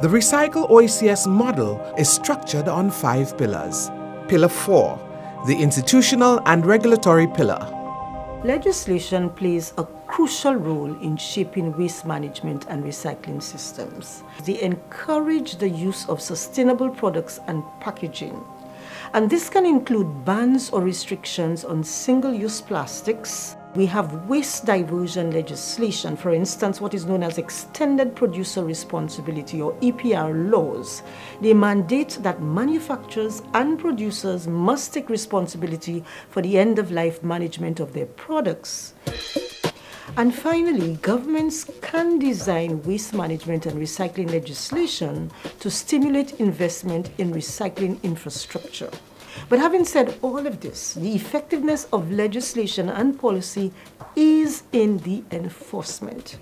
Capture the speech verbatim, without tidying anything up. The Recycle O E C S model is structured on five pillars. Pillar four, the institutional and regulatory pillar. Legislation plays a crucial role in shaping waste management and recycling systems. They encourage the use of sustainable products and packaging. And this can include bans or restrictions on single-use plastics. We have waste diversion legislation, for instance, what is known as extended producer responsibility or E P R laws. They mandate that manufacturers and producers must take responsibility for the end-of-life management of their products. And finally, governments can design waste management and recycling legislation to stimulate investment in recycling infrastructure. But having said all of this, the effectiveness of legislation and policy is in the enforcement.